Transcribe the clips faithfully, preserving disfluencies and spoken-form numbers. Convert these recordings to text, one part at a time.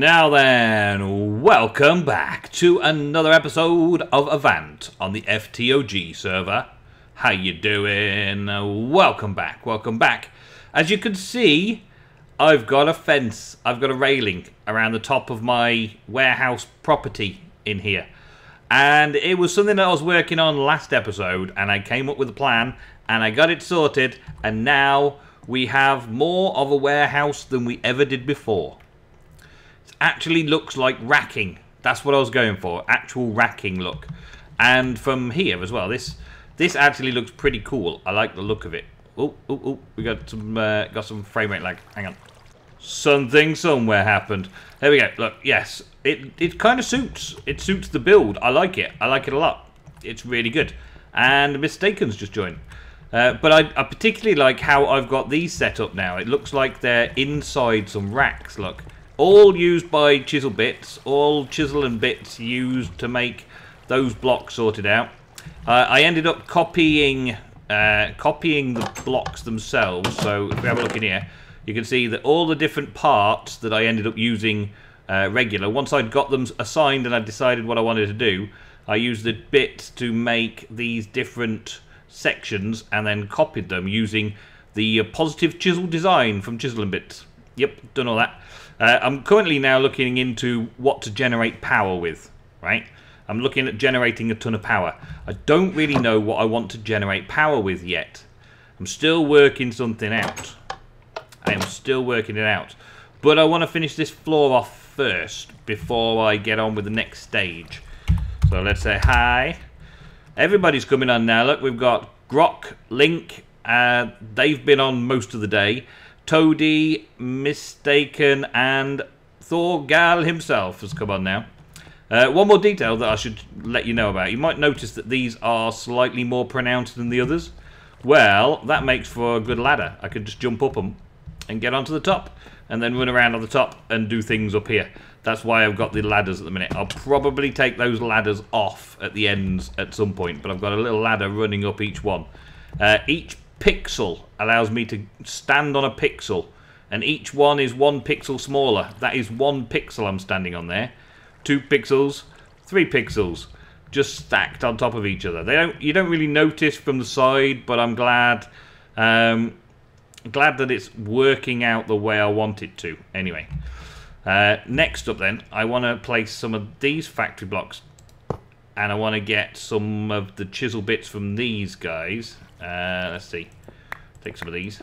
Now then, welcome back to another episode of Avant on the F T O G server. How you doing? Welcome back, welcome back. As you can see, I've got a fence, I've got a railing around the top of my warehouse property in here. And it was something that I was working on last episode, and I came up with a plan, and I got it sorted, and now we have more of a warehouse than we ever did before. Actually looks like racking. That's what I was going for, actual racking look. And from here as well, this this actually looks pretty cool. I like the look of it. Oh, oh, oh, we got some uh, got some frame rate lag. Hang on, something somewhere happened. There we go. Look, yes, it it kind of suits. It suits the build. I like it. I like it a lot. It's really good. And Mistakin's just joined. Uh, but I, I particularly like how I've got these set up now. It looks like they're inside some racks. Look. All used by Chisel Bits, all Chisel and Bits used to make those blocks sorted out. Uh, I ended up copying uh, copying the blocks themselves, so if we have a look in here, you can see that all the different parts that I ended up using uh, regular, once I'd got them assigned and I decided what I wanted to do, I used the bits to make these different sections and then copied them using the uh, positive chisel design from Chisel and Bits. Yep, done all that. Uh, I'm currently now looking into what to generate power with, right? I'm looking at generating a ton of power. I don't really know what I want to generate power with yet. I'm still working something out. I am still working it out. But I want to finish this floor off first before I get on with the next stage. So let's say hi. Everybody's coming on now. Look, we've got Grok, Link. Uh, they've been on most of the day. Toady, Mistakin, and Thorgal himself has come on now. Uh, one more detail that I should let you know about. You might notice that these are slightly more pronounced than the others. Well, that makes for a good ladder. I could just jump up and, and get onto the top, and then run around on the top and do things up here. That's why I've got the ladders at the minute. I'll probably take those ladders off at the ends at some point, but I've got a little ladder running up each one. Uh, each pixel allows me to stand on a pixel, and each one is one pixel smaller. That is one pixel I'm standing on there. Two pixels, three pixels, just stacked on top of each other. They don't, you don't really notice from the side, but I'm glad, um, glad that it's working out the way I want it to. Anyway, uh, next up then, I want to place some of these factory blocks, and I want to get some of the chisel bits from these guys. Uh, let's see, take some of these,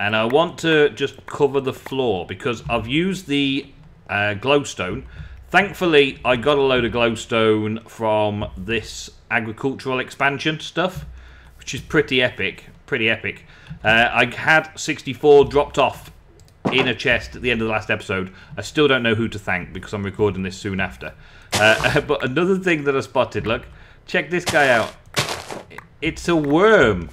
and I want to just cover the floor because I've used the uh, glowstone. Thankfully I got a load of glowstone from this agricultural expansion stuff, which is pretty epic, pretty epic. uh, I had sixty-four dropped off in a chest at the end of the last episode. I still don't know who to thank because I'm recording this soon after. Uh, but another thing that I spotted, look, check this guy out. It's a worm.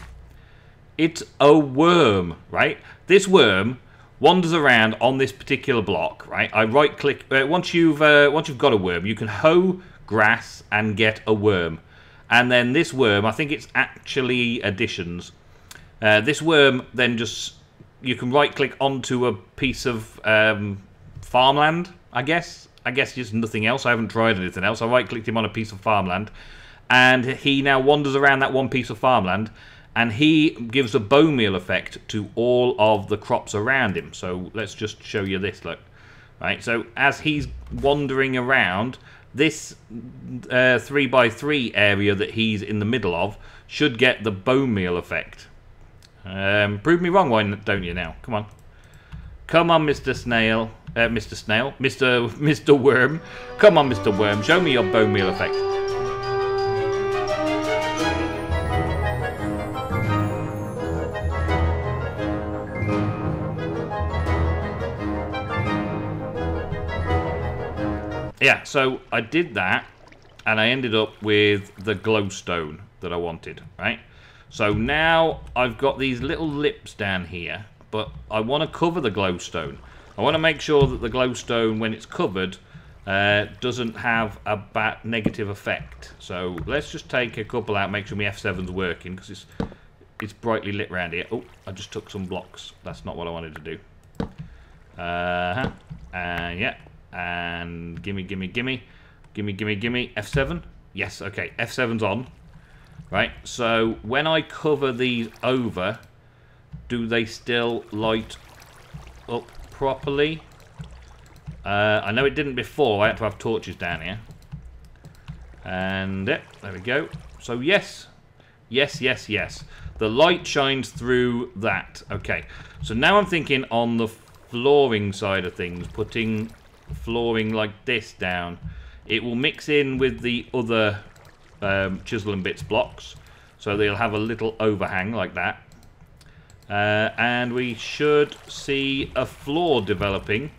It's a worm, right? This worm wanders around on this particular block, right? I right-click. Uh, once you've uh, once you've got a worm, you can hoe grass and get a worm. And then this worm, I think it's Actually Additions. Uh, this worm then just, you can right-click onto a piece of um, farmland, I guess. I guess just nothing else. I haven't tried anything else. I right-clicked him on a piece of farmland. And he now wanders around that one piece of farmland, and he gives a bone meal effect to all of the crops around him. So let's just show you this, look. Right, so as he's wandering around, this uh, three by three area that he's in the middle of should get the bone meal effect. Um, prove me wrong, why don't you now? Come on. Come on, Mister Snail. Uh, Mister Snail. Mister Mister Worm. Come on, Mister Worm. Show me your bone meal effect. Yeah, so I did that, and I ended up with the glowstone that I wanted, right? So now I've got these little lips down here, but I want to cover the glowstone. I want to make sure that the glowstone, when it's covered, uh, doesn't have a bad negative effect. So let's just take a couple out, make sure my F seven's working, because it's, it's brightly lit around here. Oh, I just took some blocks. That's not what I wanted to do. Uh-huh. And yeah. and gimme, gimme, gimme. Gimme, gimme, gimme. F seven? Yes, okay. F seven's on. Right, so when I cover these over, do they still light up properly? Uh, I know it didn't before. I had to have torches down here. And yeah, there we go. So yes. Yes, yes, yes. The light shines through that. Okay, so now I'm thinking on the flooring side of things, putting flooring like this down. It will mix in with the other um, Chisel and Bits blocks, so they'll have a little overhang like that. Uh, and we should see a floor developing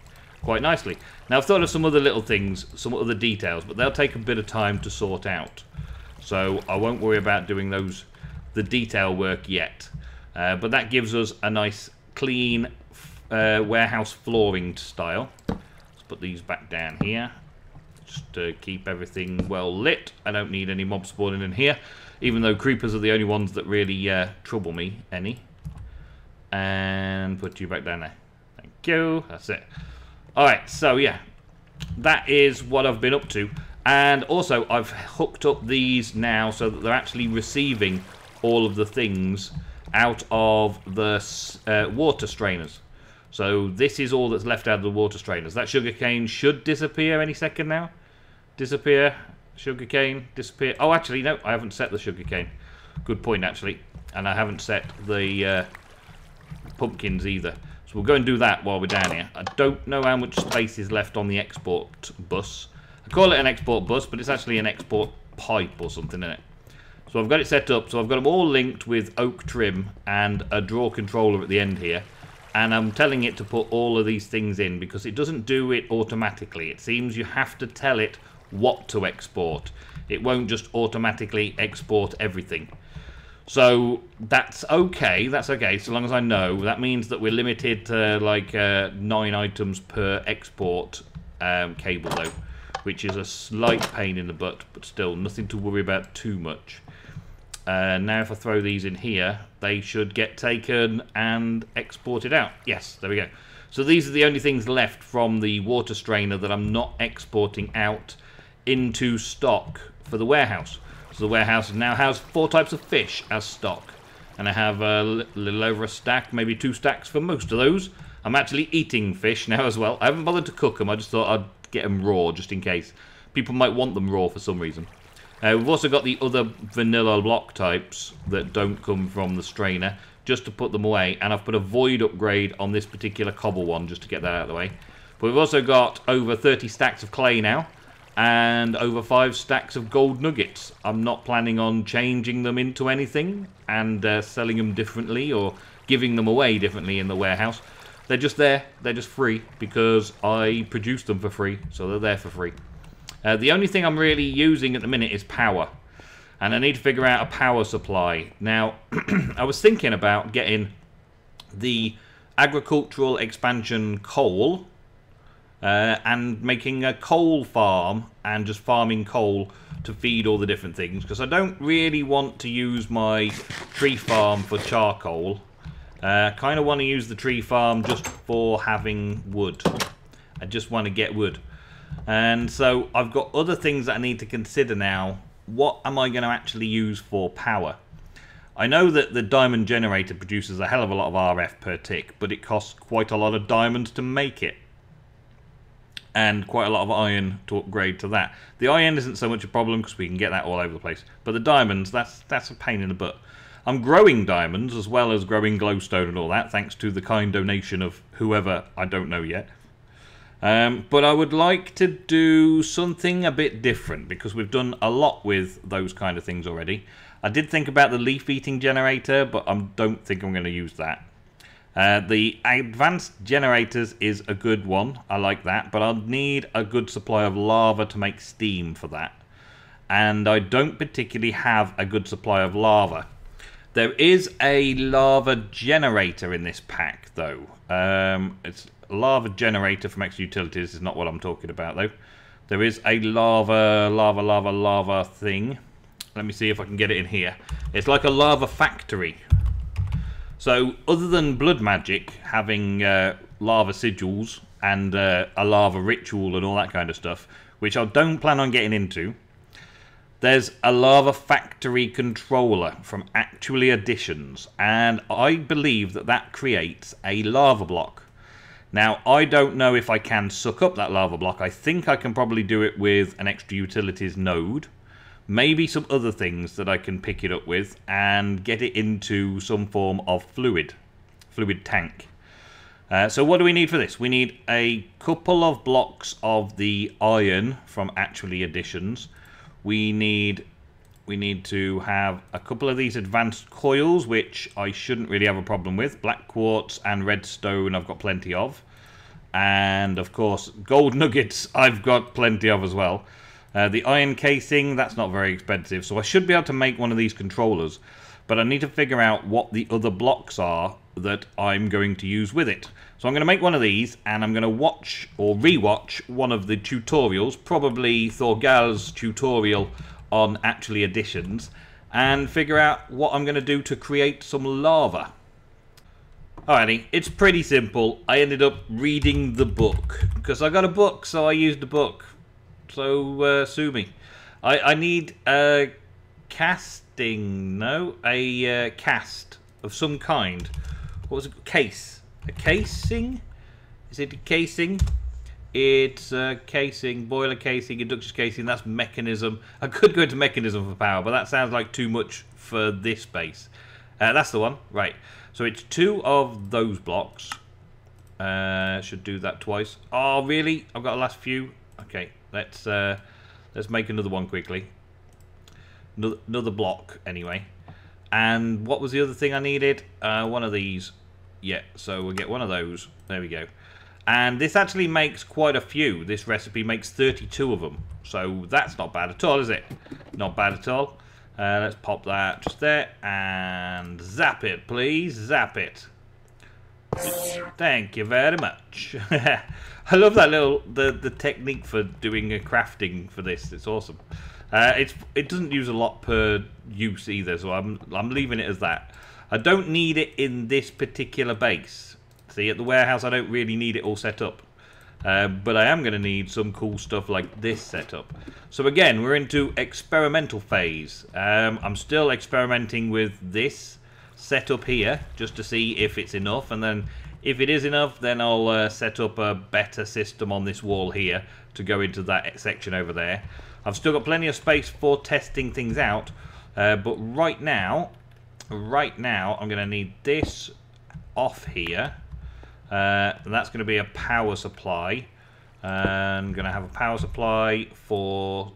quite nicely. Now, I've thought of some other little things, some other details, but they'll take a bit of time to sort out. So I won't worry about doing those, the detail work yet. Uh, but that gives us a nice, clean uh, warehouse flooring style. Let's put these back down here, just to keep everything well lit. I don't need any mob spawning in here, even though creepers are the only ones that really uh, trouble me any. And put you back down there. Thank you. That's it. All right, so yeah, that is what I've been up to. And also, I've hooked up these now so that they're actually receiving all of the things out of the uh, water strainers. So this is all that's left out of the water strainers. That sugarcane should disappear any second now. Disappear, sugarcane, disappear. Oh, actually, no, I haven't set the sugarcane. Good point, actually. And I haven't set the uh, pumpkins either. So we'll go and do that while we're down here. I don't know how much space is left on the export bus. I call it an export bus, but it's actually an export pipe or something, isn't it? So I've got it set up. So I've got them all linked with oak trim and a draw controller at the end here. And I'm telling it to put all of these things in because it doesn't do it automatically. It seems you have to tell it what to export. It won't just automatically export everything. So that's okay. That's okay, so long as I know. That means that we're limited to like uh, nine items per export um, cable though, which is a slight pain in the butt, but still nothing to worry about too much. Uh, now if I throw these in here, they should get taken and exported out. Yes, there we go. So these are the only things left from the water strainer that I'm not exporting out into stock for the warehouse. So the warehouse now has four types of fish as stock. And I have a little over a stack, maybe two stacks for most of those. I'm actually eating fish now as well. I haven't bothered to cook them. I just thought I'd get them raw just in case. People might want them raw for some reason. Uh, we've also got the other vanilla block types that don't come from the strainer, just to put them away. And I've put a void upgrade on this particular cobble one, just to get that out of the way. But we've also got over thirty stacks of clay now, and over five stacks of gold nuggets. I'm not planning on changing them into anything and uh, selling them differently or giving them away differently in the warehouse. They're just there. They're just free because I produce them for free, so they're there for free. Uh, the only thing I'm really using at the minute is power. And I need to figure out a power supply. Now, I was thinking about getting the agricultural expansion coal uh, and making a coal farm and just farming coal to feed all the different things. Because I don't really want to use my tree farm for charcoal. Uh, I kind of want to use the tree farm just for having wood. I just want to get wood. And so I've got other things that I need to consider now. What am I going to actually use for power? I know that the diamond generator produces a hell of a lot of R F per tick, but it costs quite a lot of diamonds to make it. And quite a lot of iron to upgrade to that. The iron isn't so much a problem because we can get that all over the place. But the diamonds, that's, that's a pain in the butt. I'm growing diamonds as well as growing glowstone and all that, thanks to the kind donation of whoever, I don't know yet. Um, but I would like to do something a bit different because we've done a lot with those kind of things already. I did think about the leaf eating generator, but I don't think I'm going to use that. Uh, the advanced generators is a good one. I like that, but I'll need a good supply of lava to make steam for that. And I don't particularly have a good supply of lava. There is a lava generator in this pack, though. Um, it's lava generator from X-Utilities is not what I'm talking about, though. There is a lava, lava, lava, lava thing. Let me see if I can get it in here. It's like a lava factory. So, other than Blood Magic having uh, lava sigils and uh, a lava ritual and all that kind of stuff, which I don't plan on getting into. There's a lava factory controller from Actually Additions, and I believe that that creates a lava block. Now, I don't know if I can suck up that lava block. I think I can probably do it with an extra utilities node. Maybe some other things that I can pick it up with and get it into some form of fluid, fluid tank. Uh, so what do we need for this? We need a couple of blocks of the iron from Actually Additions. We need we need to have a couple of these advanced coils, which I shouldn't really have a problem with. Black quartz and redstone I've got plenty of. And, of course, gold nuggets I've got plenty of as well. Uh, the iron casing, that's not very expensive. So I should be able to make one of these controllers. But I need to figure out what the other blocks are that I'm going to use with it. So I'm going to make one of these, and I'm going to watch or re-watch one of the tutorials, probably Thorgal's tutorial on Actually Additions, and figure out what I'm going to do to create some lava. Alrighty, it's pretty simple. I ended up reading the book, because I got a book, so I used a book. So, uh, sue me. I, I need a casting, no, a uh, cast of some kind. What was it? Case. A casing? Is it a casing? It's a casing, boiler casing, induction casing, that's mechanism. I could go into mechanism for power, but that sounds like too much for this base. Uh, that's the one, right. So it's two of those blocks. Uh, should do that twice. Oh, really? I've got the last few. Okay, let's uh, let's make another one quickly. Another, another block, anyway. And what was the other thing I needed? Uh, one of these. Yeah, so we'll get one of those. There we go. And this actually makes quite a few. This recipe makes thirty-two of them. So that's not bad at all, is it? Not bad at all. Uh, let's pop that just there. And zap it, please. Zap it. Thank you very much. I love that little... The, the technique for doing a crafting for this. It's awesome. Uh, it's, it doesn't use a lot per use either, so I'm, I'm leaving it as that. I don't need it in this particular base. See, at the warehouse, I don't really need it all set up. Uh, but I am going to need some cool stuff like this set up. So again, we're into experimental phase. Um, I'm still experimenting with this setup here, just to see if it's enough. And then if it is enough, then I'll uh, set up a better system on this wall here to go into that section over there. I've still got plenty of space for testing things out. Uh, but right now... Right now, I'm going to need this off here. Uh, and that's going to be a power supply. Uh, I'm going to have a power supply for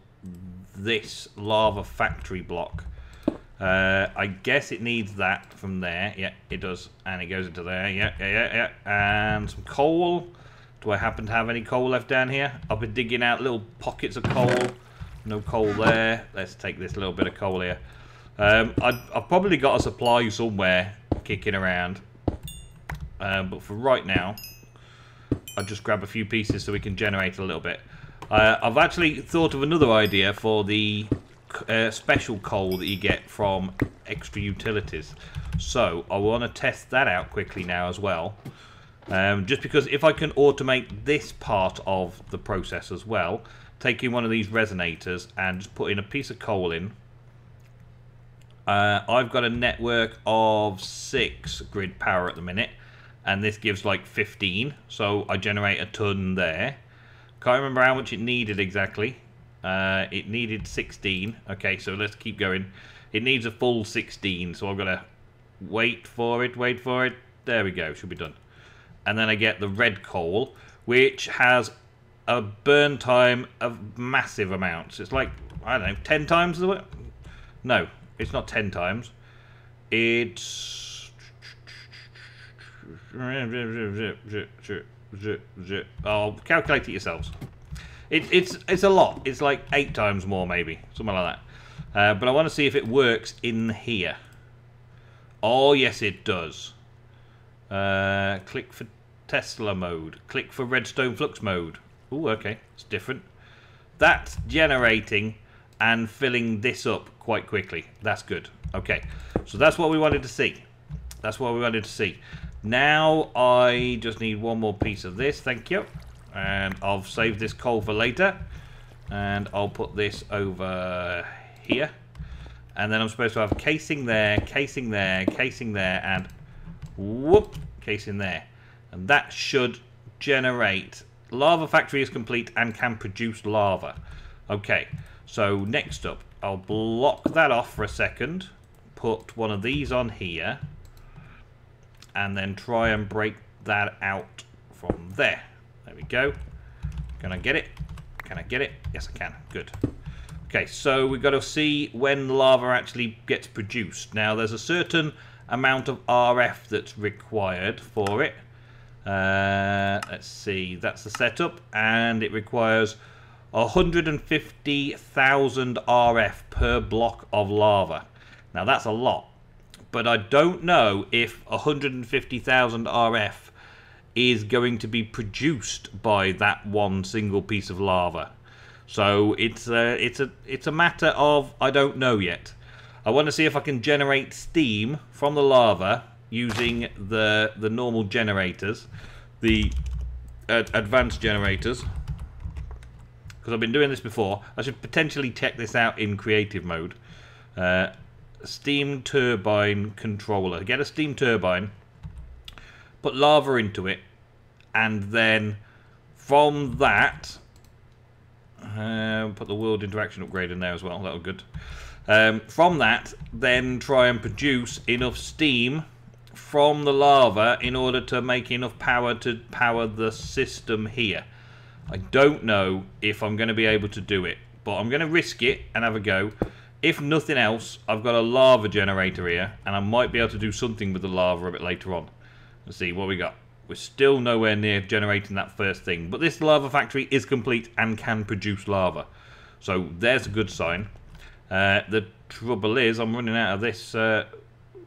this lava factory block. Uh, I guess it needs that from there. Yeah, it does. And it goes into there. Yeah, yeah, yeah, yeah. And some coal. Do I happen to have any coal left down here? I've been digging out little pockets of coal. No coal there. Let's take this little bit of coal here. Um, I've probably got a supply somewhere kicking around, um, but for right now, I'll just grab a few pieces so we can generate a little bit. Uh, I've actually thought of another idea for the uh, special coal that you get from extra utilities, so I want to test that out quickly now as well, um, just because if I can automate this part of the process as well, taking one of these resonators and just putting a piece of coal in. Uh, I've got a network of six grid power at the minute, and this gives like fifteen, so I generate a ton there. Can't remember how much it needed exactly. Uh, it needed sixteen. Okay, so let's keep going. It needs a full sixteen, so I've got to wait for it, wait for it. There we go, should be done. And then I get the red coal, which has a burn time of massive amounts. It's like, I don't know, ten times the... No. It's not ten times. It's... Oh, calculate it yourselves. It, it's it's a lot. It's like eight times more, maybe. Something like that. Uh, but I want to see if it works in here. Oh, yes, it does. Uh, click for Tesla mode. Click for redstone flux mode. Oh, okay. It's different. That's generating... and filling this up quite quickly. That's good. Okay, so that's what we wanted to see. That's what we wanted to see. Now I just need one more piece of this, thank you. And I'll save this coal for later. And I'll put this over here. And then I'm supposed to have casing there, casing there, casing there, and whoop, casing there. And that should generate. Lava factory is complete and can produce lava. Okay, so next up, I'll block that off for a second. Put one of these on here. And then try and break that out from there. There we go. Can I get it? Can I get it? Yes, I can. Good. Okay, so we've got to see when lava actually gets produced. Now, there's a certain amount of R F that's required for it. Uh, let's see. That's the setup. And it requires one hundred fifty thousand R F per block of lava. Now, that's a lot. But I don't know if one hundred fifty thousand R F is going to be produced by that one single piece of lava. So it's a, it's a, it's a matter of, I don't know yet. I want to see if I can generate steam from the lava using the, the normal generators, the uh, advanced generators, because I've been doing this before. I should potentially check this out in creative mode. Uh, steam turbine controller. Get a steam turbine, put lava into it, and then from that, uh, put the world interaction upgrade in there as well, that'll be good. Um, from that, then try and produce enough steam from the lava in order to make enough power to power the system here. I don't know if I'm going to be able to do it, but I'm going to risk it and have a go. If nothing else, I've got a lava generator here, and I might be able to do something with the lava a bit later on. Let's see what we got. We're still nowhere near generating that first thing. But this lava factory is complete and can produce lava. So there's a good sign. Uh, the trouble is I'm running out of this uh,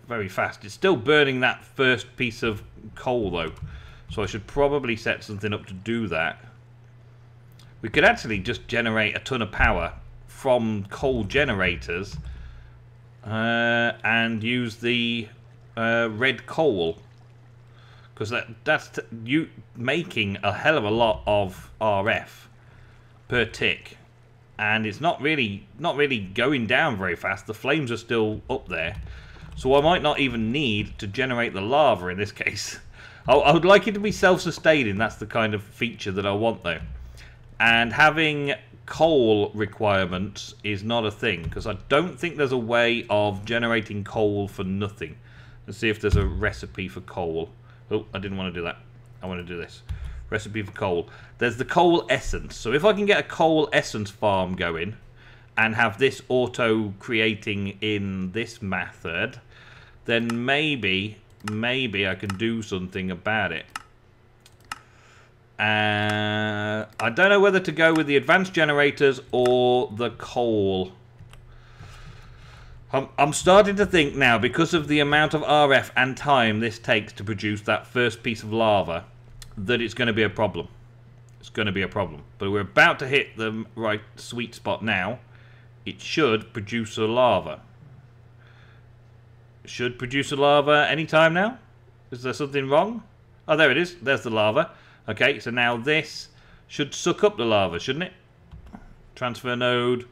very fast. It's still burning that first piece of coal though. So I should probably set something up to do that. We could actually just generate a ton of power from coal generators. Uh, and use the uh, red coal. Because that, that's t you making a hell of a lot of R F per tick. And it's not really not really going down very fast. The flames are still up there. So I might not even need to generate the lava in this case. I, I would like it to be self-sustaining. That's the kind of feature that I want though. And having coal requirements is not a thing. Because I don't think there's a way of generating coal for nothing. Let's see if there's a recipe for coal. Oh, I didn't want to do that. I want to do this. Recipe for coal. There's the coal essence. So if I can get a coal essence farm going and have this auto-creating in this method, then maybe, maybe I can do something about it. Uh, I don't know whether to go with the advanced generators or the coal. I'm starting to think now, because of the amount of R F and time this takes to produce that first piece of lava, that it's going to be a problem. It's going to be a problem. But we're about to hit the right sweet spot now. It should produce a lava. It should produce a lava any time now? Is there something wrong? Oh, there it is. There's the lava. Okay, so now this should suck up the lava, shouldn't it? Transfer node.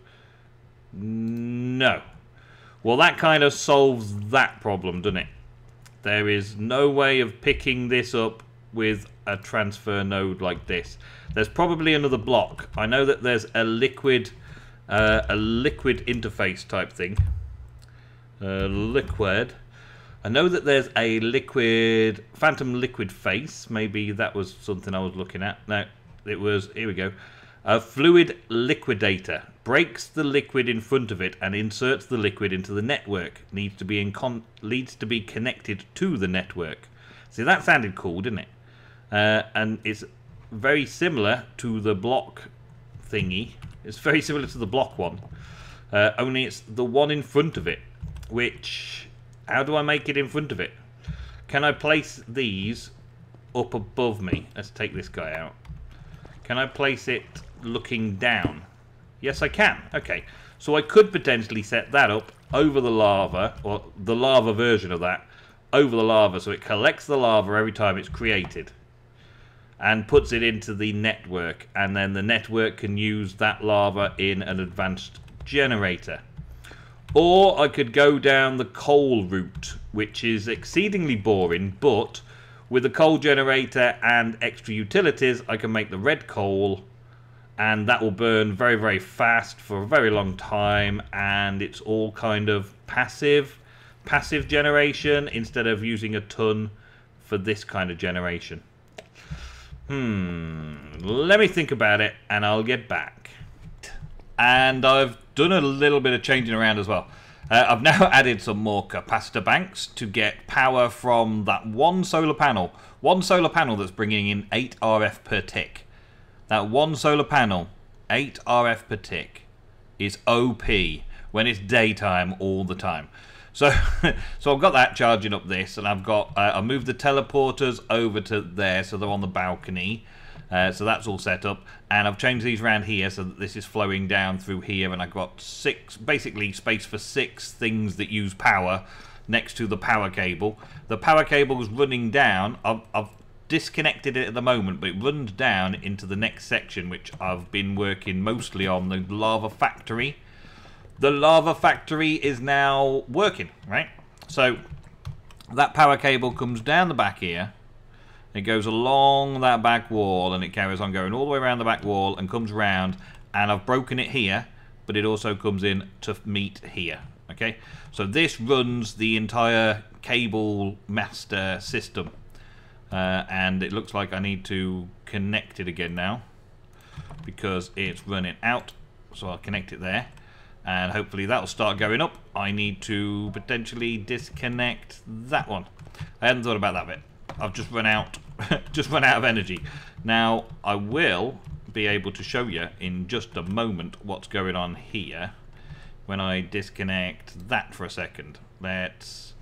No. Well, that kind of solves that problem, doesn't it? There is no way of picking this up with a transfer node like this. There's probably another block. I know that there's a liquid, uh, a liquid interface type thing. Uh, liquid. I know that there's a liquid, phantom liquid face. Maybe that was something I was looking at. No, it was, here we go. A fluid liquidator breaks the liquid in front of it and inserts the liquid into the network. Needs to be in con leads to be connected to the network. See, that sounded cool, didn't it? Uh, and it's very similar to the block thingy. It's very similar to the block one. Uh, only it's the one in front of it. Which, how do I make it in front of it? Can I place these up above me? Let's take this guy out. Can I place it looking down? Yes, I can. Okay. So I could potentially set that up over the lava, or the lava version of that, over the lava, so it collects the lava every time it's created and puts it into the network, and then the network can use that lava in an advanced generator. Or I could go down the coal route, which is exceedingly boring, but with a coal generator and extra utilities, I can make the red coal, and that will burn very, very fast for a very long time, and it's all kind of passive, passive generation instead of using a ton for this kind of generation. Hmm, let me think about it, and I'll get back. And I've done a little bit of changing around as well. Uh, I've now added some more capacitor banks to get power from that one solar panel. One solar panel that's bringing in eight R F per tick. That one solar panel, eight R F per tick, is O P when it's daytime all the time. So, so I've got that charging up this, and I've got uh, I moved the teleporters over to there, so they're on the balcony. Uh, so that's all set up, and I've changed these around here so that this is flowing down through here, and I've got six, basically space for six things that use power next to the power cable. The power cable is running down. I've, I've disconnected it at the moment, but it runs down into the next section, which I've been working mostly on, the lava factory. The lava factory is now working, right? So that power cable comes down the back here. It goes along that back wall, and it carries on going all the way around the back wall and comes round, and I've broken it here, but it also comes in to meet here. Okay, so this runs the entire cable master system, uh, and it looks like I need to connect it again now because it's running out, so I'll connect it there, and hopefully that'll start going up. I need to potentially disconnect that one. I hadn't thought about that bit. I've just run out just run out of energy. Now I will be able to show you in just a moment what's going on here when I disconnect that for a second. Let's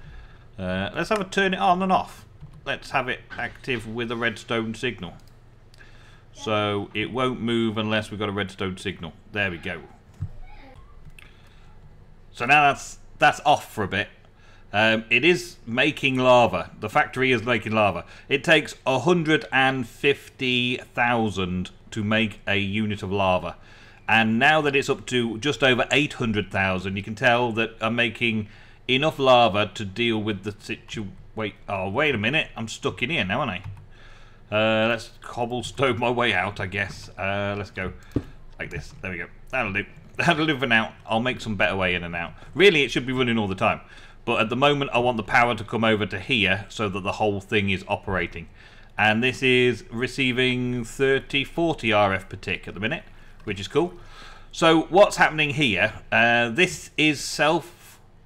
uh, let's have a turn it on and off. Let's have it active with a redstone signal. So it won't move unless we've got a redstone signal. There we go. So now that's that's off for a bit. Um, it is making lava. The factory is making lava. It takes one hundred fifty thousand to make a unit of lava. And now that it's up to just over eight hundred thousand, you can tell that I'm making enough lava to deal with the situ... Wait, oh, wait a minute. I'm stuck in here now, aren't I? Uh, let's cobblestone my way out, I guess. Uh, let's go like this. There we go. That'll do. That'll do for now. I'll make some better way in and out. Really, it should be running all the time. But at the moment, I want the power to come over to here so that the whole thing is operating. And this is receiving thirty, forty R F per tick at the minute, which is cool. So what's happening here? Uh, this is self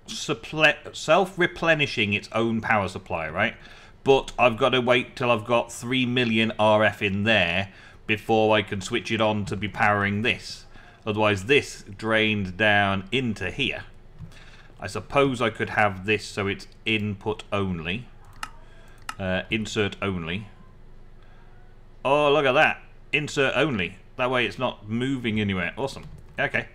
self-replenishing its own power supply, right? But I've got to wait till I've got three million R F in there before I can switch it on to be powering this. Otherwise, this drained down into here. I suppose I could have this so it's input only. Uh, insert only. Oh, look at that. Insert only. That way it's not moving anywhere. Awesome. Okay.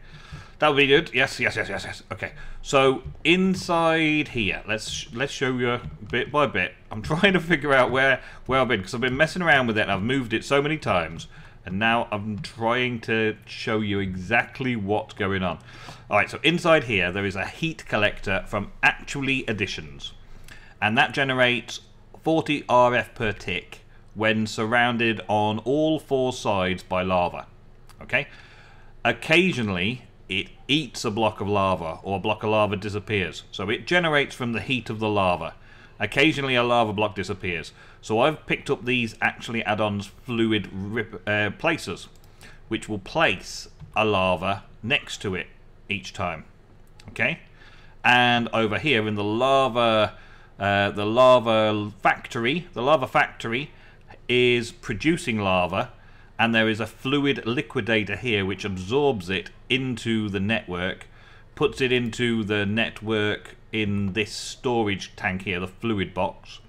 That would be good. Yes, yes, yes, yes, yes. Okay. So inside here, let's let's show you bit by bit. I'm trying to figure out where, where I've been, because I've been messing around with it and I've moved it so many times. And now I'm trying to show you exactly what's going on. All right, so inside here, there is a heat collector from Actually Additions. And that generates forty R F per tick when surrounded on all four sides by lava. Okay? Occasionally, it eats a block of lava, or a block of lava disappears. So it generates from the heat of the lava. Occasionally a lava block disappears. So I've picked up these Actually Add-ons fluid rip, uh, placers, which will place a lava next to it each time. Okay? And over here in the lava uh, the lava factory, the lava factory is producing lava, and there is a fluid liquidator here which absorbs it into the network, puts it into the network in this storage tank here, the fluid box,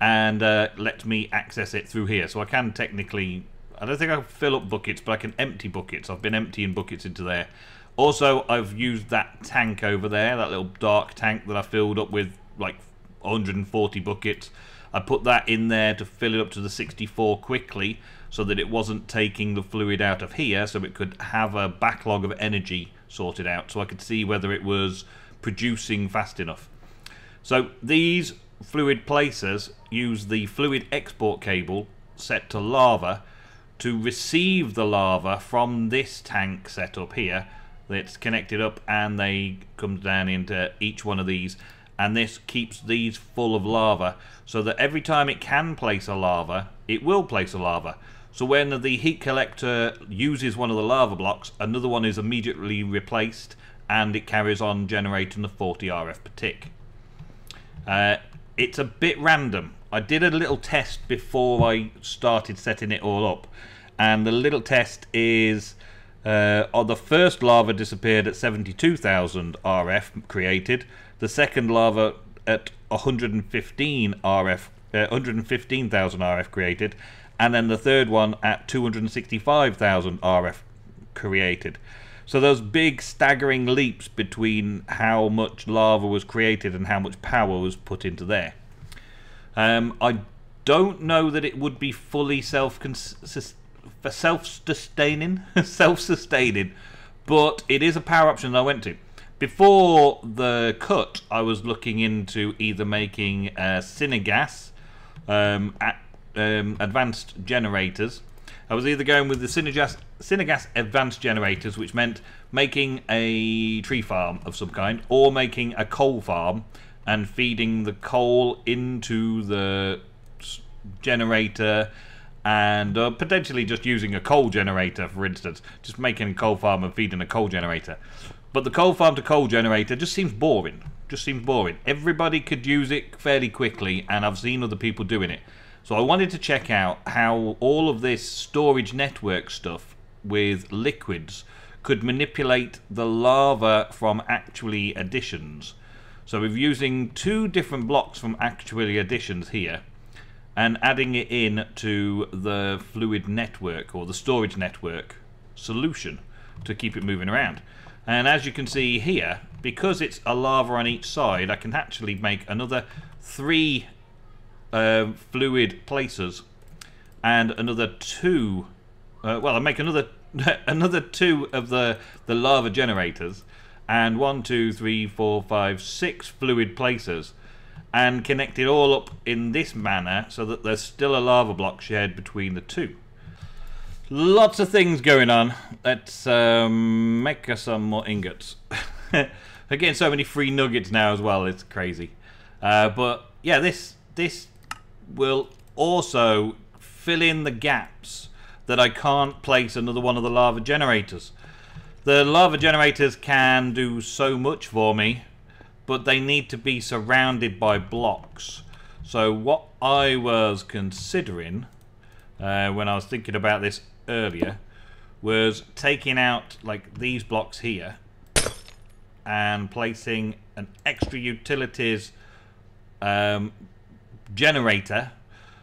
and uh, lets me access it through here. So I can technically, I don't think I can fill up buckets, but I can empty buckets. I've been emptying buckets into there. Also, I've used that tank over there, that little dark tank that I filled up with like one hundred forty buckets. I put that in there to fill it up to the sixty-four quickly so that it wasn't taking the fluid out of here, so it could have a backlog of energy sorted out, so I could see whether it was producing fast enough. So these fluid placers use the fluid export cable set to lava to receive the lava from this tank set up here that's connected up, and they come down into each one of these, and this keeps these full of lava so that every time it can place a lava, it will place a lava. So when the heat collector uses one of the lava blocks, another one is immediately replaced, and it carries on generating the forty R F per tick. Uh, it's a bit random. I did a little test before I started setting it all up, and the little test is uh, oh, the first lava disappeared at seventy-two thousand R F created, the second lava at one hundred fifteen R F, uh, one hundred fifteen thousand R F created, and then the third one at two hundred sixty-five thousand R F created. So those big staggering leaps between how much lava was created and how much power was put into there. Um, I don't know that it would be fully self-sustaining, self-sustaining, but it is a power option that I went to. Before the cut, I was looking into either making uh, Cinegas, um, at, um, advanced generators. I was either going with the Cinegas, Cinegas advanced generators, which meant making a tree farm of some kind, or making a coal farm and feeding the coal into the generator, and uh, potentially just using a coal generator, for instance. Just making a coal farm and feeding a coal generator. But the coal farm to coal generator just seems boring. Just seems boring. Everybody could use it fairly quickly, and I've seen other people doing it. So I wanted to check out how all of this storage network stuff with liquids could manipulate the lava from Actually Additions. So we're using two different blocks from Actually Additions here and adding it in to the fluid network or the storage network solution to keep it moving around. And as you can see here, because it's a lava on each side, I can actually make another three Uh, fluid placers and another two uh, well I make another another two of the the lava generators, and one two three four five six fluid placers, and connect it all up in this manner so that there's still a lava block shared between the two. Lots of things going on. Let's um, make us some more ingots. They're getting so many free nuggets now as well, it's crazy. Uh, but yeah, this this will also fill in the gaps that I can't place another one of the lava generators. The lava generators can do so much for me, but they need to be surrounded by blocks. So what I was considering uh, when I was thinking about this earlier was taking out like these blocks here and placing an extra utilities um, generator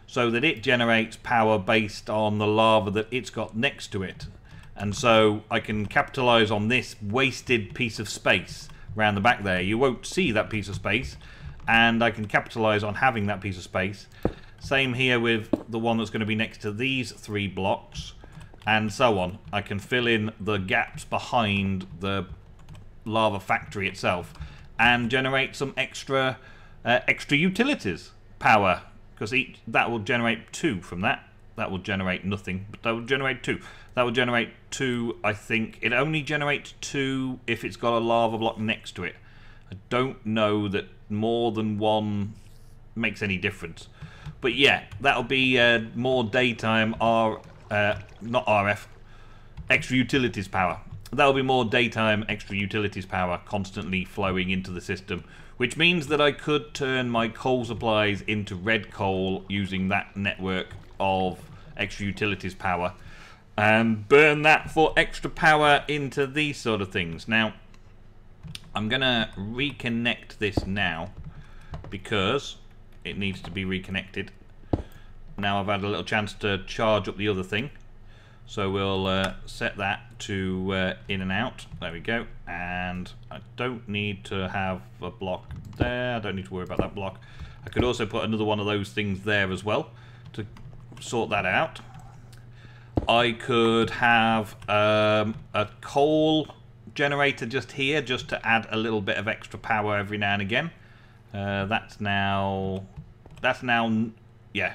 so that it generates power based on the lava that it's got next to it, and so I can capitalize on this wasted piece of space around the back there. You won't see that piece of space, and I can capitalize on having that piece of space. Same here with the one that's going to be next to these three blocks, and so on. I can fill in the gaps behind the lava factory itself and generate some extra uh, extra utilities power, because each that will generate two from that. That will generate nothing, but that will generate two. That will generate two, I think. It only generates two if it's got a lava block next to it. I don't know that more than one makes any difference. But yeah, that'll be uh, more daytime R, uh, not R F, extra utilities power. That'll be more daytime extra utilities power constantly flowing into the system, which means that I could turn my coal supplies into red coal using that network of extra utilities power and burn that for extra power into these sort of things. Now, I'm going to reconnect this now because it needs to be reconnected. Now I've had a little chance to charge up the other thing. So we'll uh, set that to uh, in and out. There we go. And I don't need to have a block there. I don't need to worry about that block. I could also put another one of those things there as well to sort that out. I could have um, a coal generator just here, just to add a little bit of extra power every now and again. Uh, that's now... That's now... Yeah.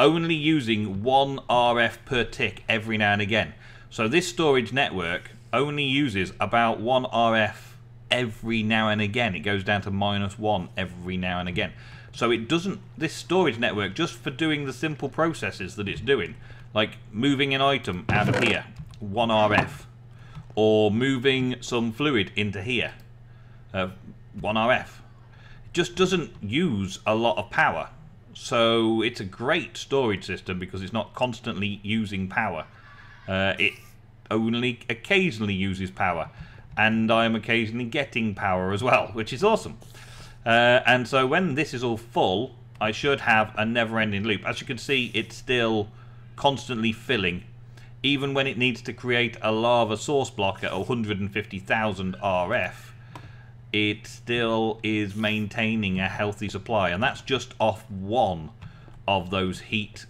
Only using one R F per tick every now and again. So this storage network only uses about one R F every now and again. It goes down to minus one every now and again. So it doesn't, this storage network, just for doing the simple processes that it's doing, like moving an item out of here, one R F, or moving some fluid into here, uh, one R F. It just doesn't use a lot of power. So it's a great storage system because it's not constantly using power. Uh, it only occasionally uses power. And I'm occasionally getting power as well, which is awesome. Uh, and so when this is all full, I should have a never-ending loop. As you can see, it's still constantly filling, even when it needs to create a lava source block at one hundred fifty thousand R F. It still is maintaining a healthy supply, and that's just off one of those heat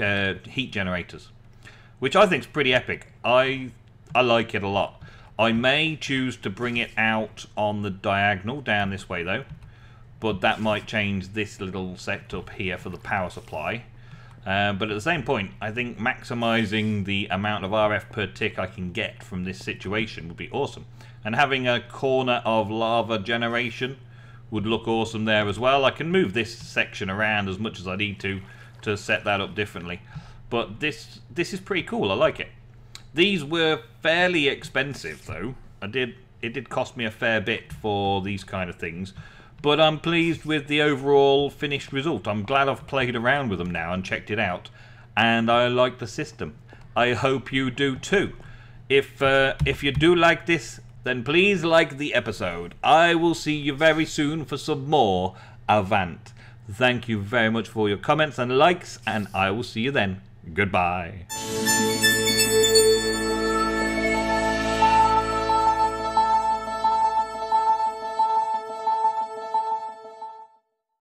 uh, heat generators, which I think is pretty epic. I I like it a lot. I may choose to bring it out on the diagonal down this way though, but that might change this little setup here for the power supply. Uh, but at the same point, I think maximizing the amount of R F per tick I can get from this situation would be awesome. And having a corner of lava generation would look awesome there as well. I can move this section around as much as I need to to set that up differently. But this this is pretty cool. I like it. These were fairly expensive though. I did it did cost me a fair bit for these kind of things. But I'm pleased with the overall finished result. I'm glad I've played around with them now and checked it out. And I like the system. I hope you do too. If uh, if you do like this, then please like the episode. I will see you very soon for some more Avant. Thank you very much for your comments and likes, and I will see you then. Goodbye.